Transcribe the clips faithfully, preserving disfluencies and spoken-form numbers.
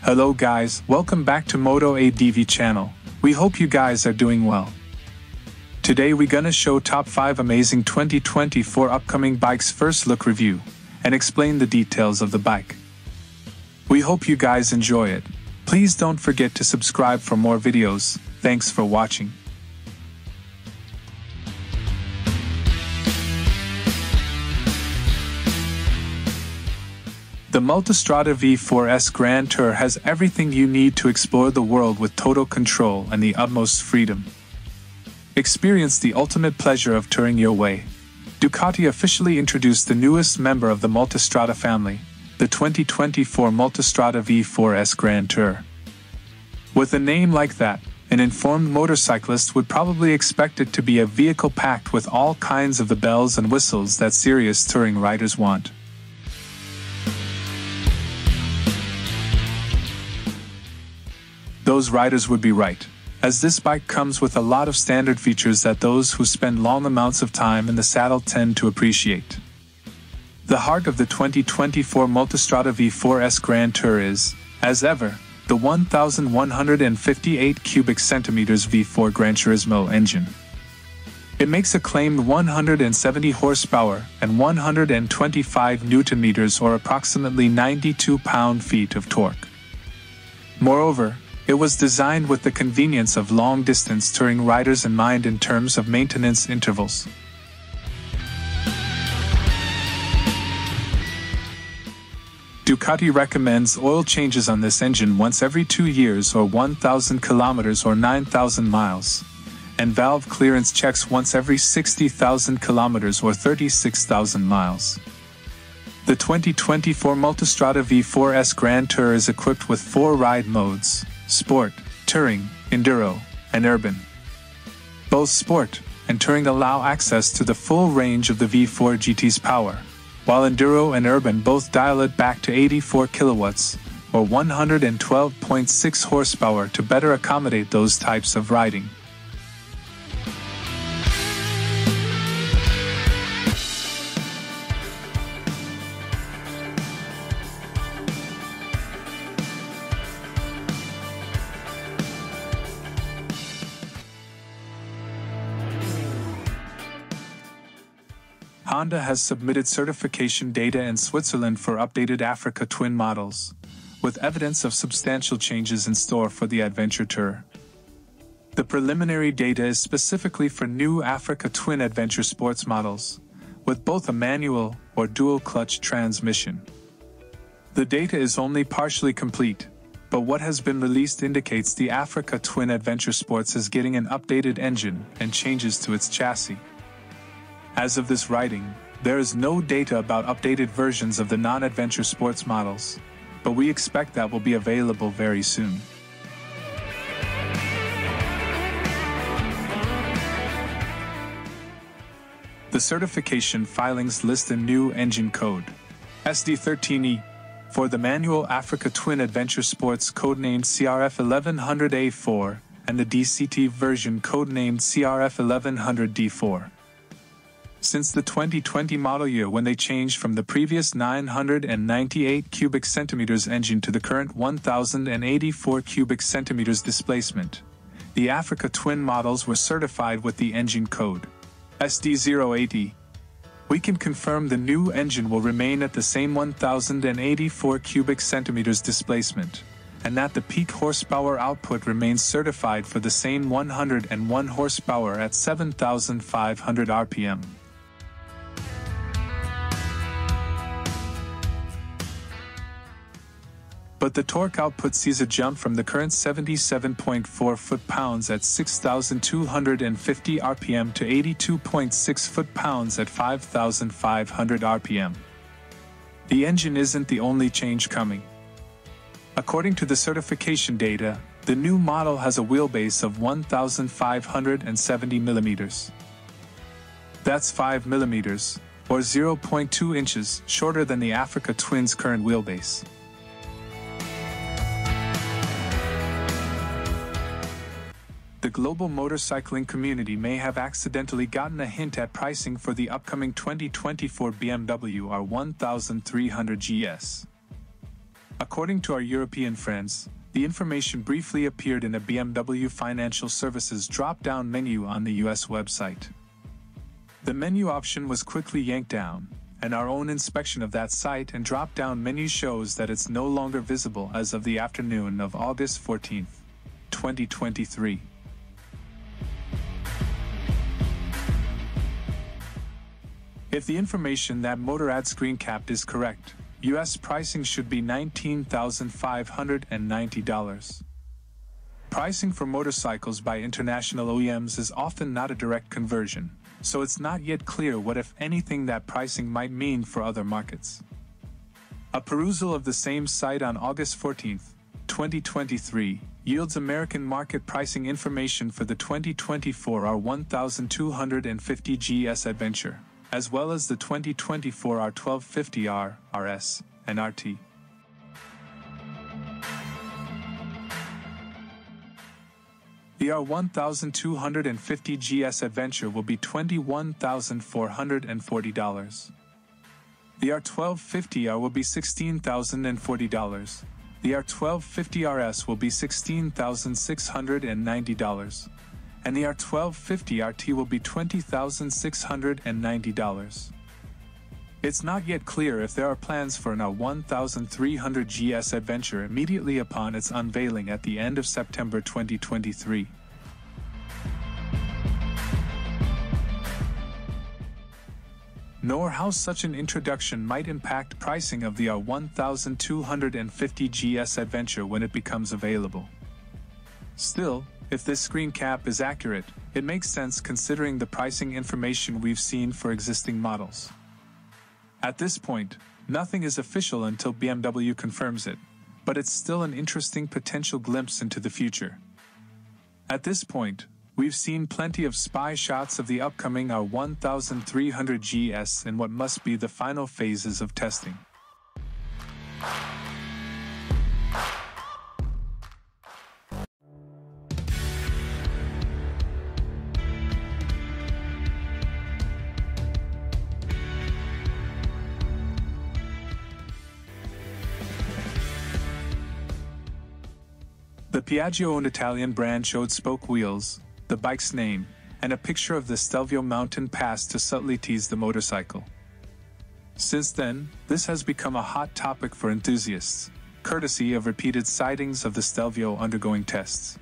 Hello guys, welcome back to Moto A D V channel. We hope you guys are doing well. Today we gonna show top five amazing twenty twenty-four upcoming bikes first look review, and explain the details of the bike. We hope you guys enjoy it. Please don't forget to subscribe for more videos. Thanks for watching. The Multistrada V four S Grand Tour has everything you need to explore the world with total control and the utmost freedom. Experience the ultimate pleasure of touring your way. Ducati officially introduced the newest member of the Multistrada family, the twenty twenty-four Multistrada V four S Grand Tour. With a name like that, an informed motorcyclist would probably expect it to be a vehicle packed with all kinds of the bells and whistles that serious touring riders want. Those riders would be right, as this bike comes with a lot of standard features that those who spend long amounts of time in the saddle tend to appreciate. The heart of the twenty twenty-four Multistrada V four S Grand Tour is, as ever, the one thousand one hundred fifty-eight cubic centimeters V four Gran Turismo engine. It makes a claimed one hundred seventy horsepower and one hundred twenty-five newton-meters or approximately ninety-two pound-feet of torque. Moreover, it was designed with the convenience of long-distance touring riders in mind in terms of maintenance intervals. Ducati recommends oil changes on this engine once every two years or one thousand kilometers or nine thousand miles, and valve clearance checks once every sixty thousand kilometers or thirty-six thousand miles. The twenty twenty-four Multistrada V four S Grand Tour is equipped with four ride modes: Sport, Touring, Enduro, and Urban. Both Sport and Touring allow access to the full range of the V four G T's power, while Enduro and Urban both dial it back to eighty-four kilowatts, or one hundred twelve point six horsepower to better accommodate those types of riding. Honda has submitted certification data in Switzerland for updated Africa Twin models, with evidence of substantial changes in store for the Adventure Tour. The preliminary data is specifically for new Africa Twin Adventure Sports models, with both a manual or dual-clutch transmission. The data is only partially complete, but what has been released indicates the Africa Twin Adventure Sports is getting an updated engine and changes to its chassis. As of this writing, there is no data about updated versions of the non-adventure sports models, but we expect that will be available very soon. The certification filings list a new engine code, S D thirteen E, for the manual Africa Twin Adventure Sports codenamed C R F eleven hundred A four and the D C T version codenamed C R F eleven hundred D four. Since the twenty twenty model year when they changed from the previous nine hundred ninety-eight cubic centimeters engine to the current one thousand eighty-four cubic centimeters displacement, the Africa Twin models were certified with the engine code S D zero eight E. We can confirm the new engine will remain at the same one thousand eighty-four cubic centimeters displacement, and that the peak horsepower output remains certified for the same one hundred one horsepower at seven thousand five hundred R P M. But the torque output sees a jump from the current seventy-seven point four foot-pounds at six thousand two hundred fifty R P M to eighty-two point six foot-pounds at five thousand five hundred R P M. The engine isn't the only change coming. According to the certification data, the new model has a wheelbase of one thousand five hundred seventy millimeters. That's five millimeters, or zero point two inches, shorter than the Africa Twin's current wheelbase. The global motorcycling community may have accidentally gotten a hint at pricing for the upcoming twenty twenty-four B M W R one thousand three hundred G S. According to our European friends, the information briefly appeared in a B M W Financial Services drop-down menu on the U S website. The menu option was quickly yanked down, and our own inspection of that site and drop-down menu shows that it's no longer visible as of the afternoon of August fourteenth, twenty twenty-three. If the information that Motorrad screen capped is correct, U S pricing should be nineteen thousand five hundred ninety dollars. Pricing for motorcycles by international O E Ms is often not a direct conversion, so it's not yet clear what, if anything, that pricing might mean for other markets. A perusal of the same site on August fourteenth, twenty twenty-three, yields American market pricing information for the twenty twenty-four R twelve fifty G S Adventure, as well as the twenty twenty-four R twelve fifty R, R S, and R T. The R twelve fifty G S Adventure will be twenty-one thousand four hundred forty dollars. The R twelve fifty R will be sixteen thousand forty dollars. The R twelve fifty R S will be sixteen thousand six hundred ninety dollars. And the R twelve fifty R T will be twenty thousand six hundred ninety dollars. It's not yet clear if there are plans for an R thirteen hundred G S Adventure immediately upon its unveiling at the end of September twenty twenty-three. Nor how such an introduction might impact pricing of the R twelve fifty G S Adventure when it becomes available. Still, if this screen cap is accurate, it makes sense considering the pricing information we've seen for existing models. At this point, nothing is official until B M W confirms it, but it's still an interesting potential glimpse into the future. At this point, we've seen plenty of spy shots of the upcoming R thirteen hundred G S in what must be the final phases of testing. The Piaggio-owned Italian brand showed spoke wheels, the bike's name, and a picture of the Stelvio mountain pass to subtly tease the motorcycle. Since then, this has become a hot topic for enthusiasts, courtesy of repeated sightings of the Stelvio undergoing tests.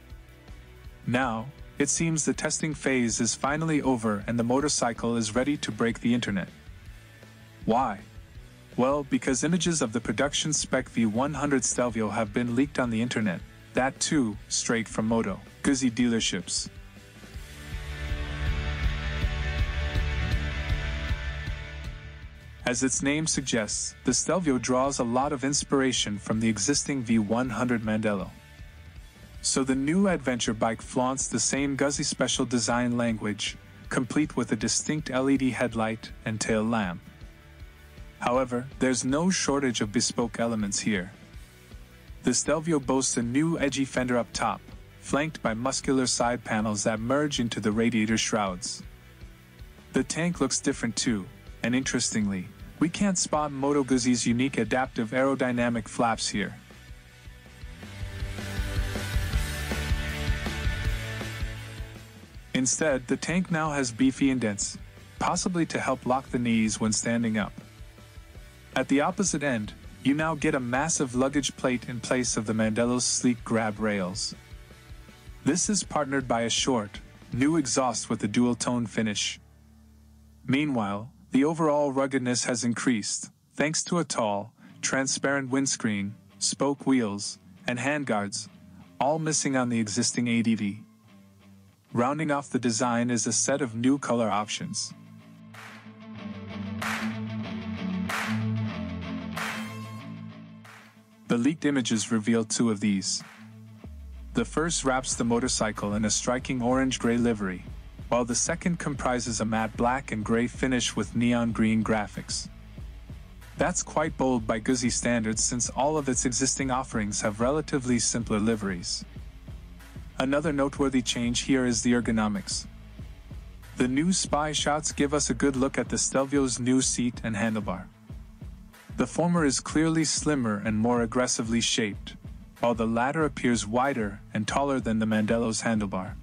Now, it seems the testing phase is finally over and the motorcycle is ready to break the internet. Why? Well, because images of the production spec V one hundred Stelvio have been leaked on the internet. That too, straight from Moto Guzzi dealerships. As its name suggests, the Stelvio draws a lot of inspiration from the existing V one hundred Mandello. So the new adventure bike flaunts the same Guzzi special design language, complete with a distinct L E D headlight and tail lamp. However, there's no shortage of bespoke elements here. The Stelvio boasts a new edgy fender up top, flanked by muscular side panels that merge into the radiator shrouds. The tank looks different too, and interestingly, we can't spot Moto Guzzi's unique adaptive aerodynamic flaps here. Instead, the tank now has beefy indents, possibly to help lock the knees when standing up. At the opposite end, you now get a massive luggage plate in place of the Mandello's sleek grab rails. This is partnered by a short, new exhaust with a dual-tone finish. Meanwhile, the overall ruggedness has increased, thanks to a tall, transparent windscreen, spoke wheels, and handguards, all missing on the existing A D V. Rounding off the design is a set of new color options. The leaked images reveal two of these. The first wraps the motorcycle in a striking orange-gray livery, while the second comprises a matte black and gray finish with neon green graphics. That's quite bold by Guzzi standards since all of its existing offerings have relatively simpler liveries. Another noteworthy change here is the ergonomics. The new spy shots give us a good look at the Stelvio's new seat and handlebar. The former is clearly slimmer and more aggressively shaped, while the latter appears wider and taller than the Mandello's handlebar.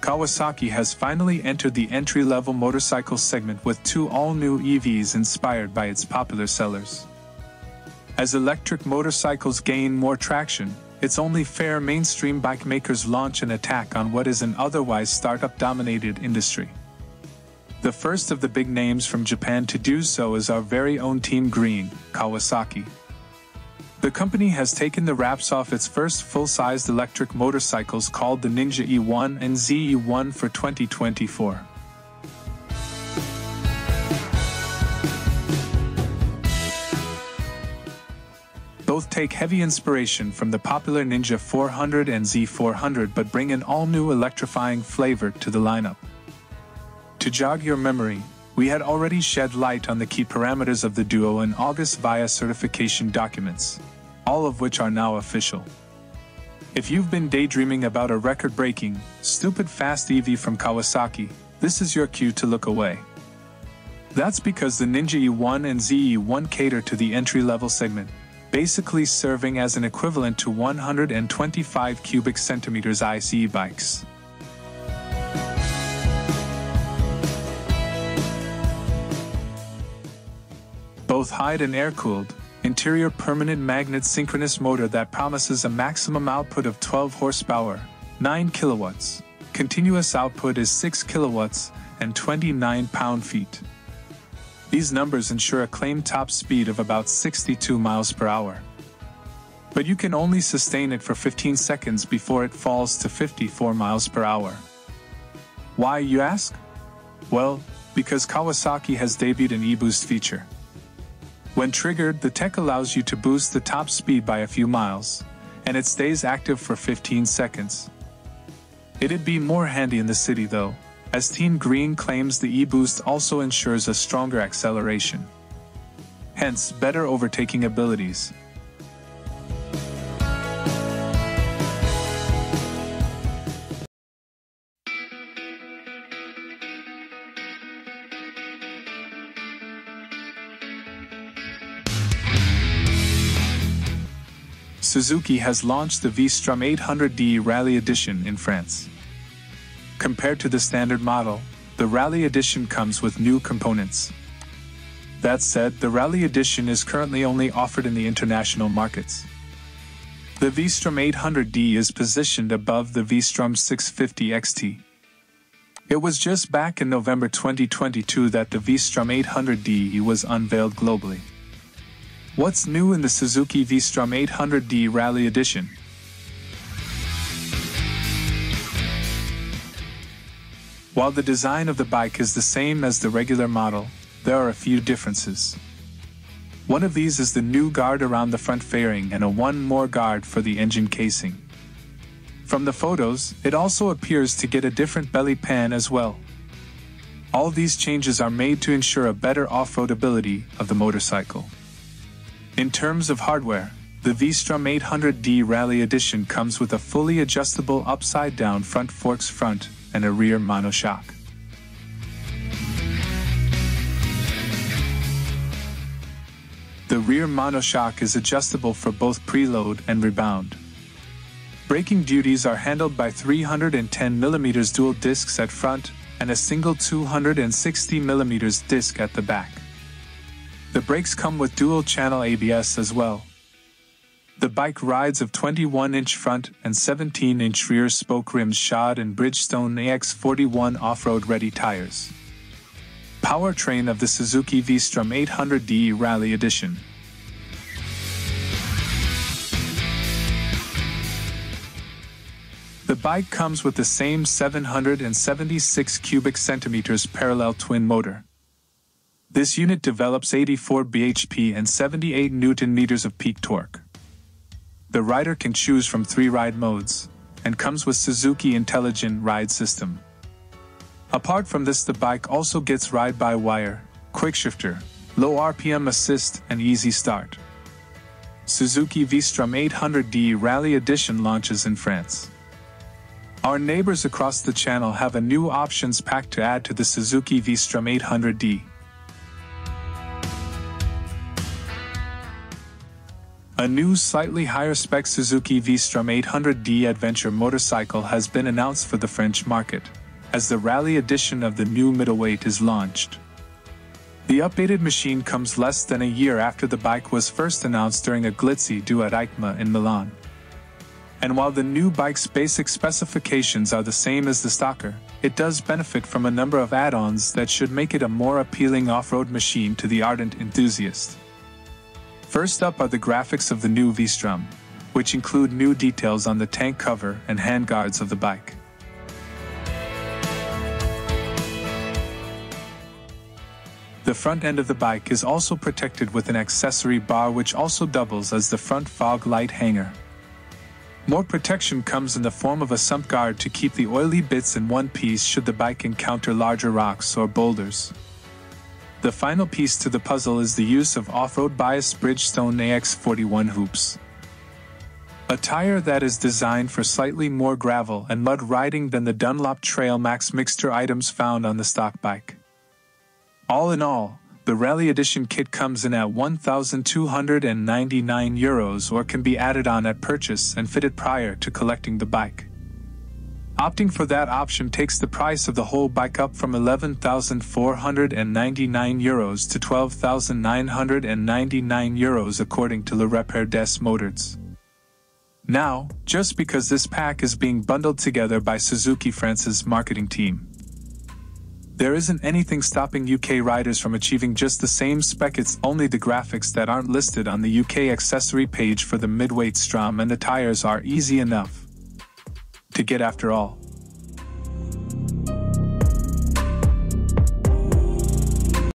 Kawasaki has finally entered the entry-level motorcycle segment with two all-new E Vs inspired by its popular sellers. As electric motorcycles gain more traction, it's only fair mainstream bike makers launch an attack on what is an otherwise startup-dominated industry. The first of the big names from Japan to do so is our very own Team Green, Kawasaki. The company has taken the wraps off its first full-sized electric motorcycles called the Ninja E one and Z E one for twenty twenty-four. Both take heavy inspiration from the popular Ninja four hundred and Z four hundred but bring an all-new electrifying flavor to the lineup. To jog your memory, we had already shed light on the key parameters of the duo in August via certification documents, all of which are now official. If you've been daydreaming about a record-breaking, stupid fast E V from Kawasaki, this is your cue to look away. That's because the Ninja E one and Z E one cater to the entry-level segment, basically serving as an equivalent to one hundred twenty-five cubic centimeters ICE bikes. Both hide an air-cooled, interior permanent magnet synchronous motor that promises a maximum output of twelve horsepower, nine kilowatts, continuous output is six kilowatts, and twenty-nine pound-feet. These numbers ensure a claimed top speed of about sixty-two miles per hour. But you can only sustain it for fifteen seconds before it falls to fifty-four miles per hour. Why, you ask? Well, because Kawasaki has debuted an e-boost feature. When triggered, the tech allows you to boost the top speed by a few miles, and it stays active for fifteen seconds. It'd be more handy in the city though, as Team Green claims the e-boost also ensures a stronger acceleration. Hence, better overtaking abilities. Suzuki has launched the V-Strom eight hundred D Rally Edition in France. Compared to the standard model, the Rally Edition comes with new components. That said, the Rally Edition is currently only offered in the international markets. The V-Strom eight hundred D is positioned above the V-Strom six fifty X T. It was just back in November twenty twenty-two that the V-Strom eight hundred D was unveiled globally. What's new in the Suzuki V-Strom eight hundred D Rally Edition? While the design of the bike is the same as the regular model, there are a few differences. One of these is the new guard around the front fairing and a one more guard for the engine casing. From the photos, it also appears to get a different belly pan as well. All these changes are made to ensure a better off-road ability of the motorcycle. In terms of hardware, the V-Strom eight hundred D Rally Edition comes with a fully adjustable upside-down front forks front and a rear monoshock. The rear monoshock is adjustable for both preload and rebound. Braking duties are handled by three hundred ten millimeter dual discs at front and a single two hundred sixty millimeter disc at the back. The brakes come with dual-channel A B S as well. The bike rides of twenty-one inch front and seventeen inch rear spoke rims shod in Bridgestone A X forty-one off-road-ready tires. Powertrain of the Suzuki V-Strom eight hundred D Rally Edition. The bike comes with the same seven hundred seventy-six cubic centimeters parallel twin motor. This unit develops eighty-four bhp and seventy-eight newton-meters of peak torque. The rider can choose from three ride modes, and comes with Suzuki Intelligent Ride System. Apart from this, the bike also gets ride-by-wire, quickshifter, low R P M assist, and easy start. Suzuki V-Strom eight hundred D Rally Edition launches in France. Our neighbors across the channel have a new options pack to add to the Suzuki V-Strom eight hundred D. A new slightly higher spec Suzuki V-Strom eight hundred D Adventure motorcycle has been announced for the French market, as the Rally Edition of the new middleweight is launched. The updated machine comes less than a year after the bike was first announced during a glitzy do at EICMA in Milan. And while the new bike's basic specifications are the same as the Stalker, it does benefit from a number of add-ons that should make it a more appealing off-road machine to the ardent enthusiast. First up are the graphics of the new V-Strom, which include new details on the tank cover and handguards of the bike. The front end of the bike is also protected with an accessory bar which also doubles as the front fog light hanger. More protection comes in the form of a sump guard to keep the oily bits in one piece should the bike encounter larger rocks or boulders. The final piece to the puzzle is the use of off-road biased Bridgestone A X forty-one hoops. A tire that is designed for slightly more gravel and mud riding than the Dunlop Trail Max mixture items found on the stock bike. All in all, the Rally Edition kit comes in at one thousand two hundred ninety-nine euros or can be added on at purchase and fitted prior to collecting the bike. Opting for that option takes the price of the whole bike up from eleven thousand four hundred ninety-nine euros to twelve thousand nine hundred ninety-nine euros according to Le Repère des Motards. Now, just because this pack is being bundled together by Suzuki France's marketing team, there isn't anything stopping U K riders from achieving just the same spec. It's only the graphics that aren't listed on the U K accessory page for the midweight Strom, and the tires are easy enough to get after all.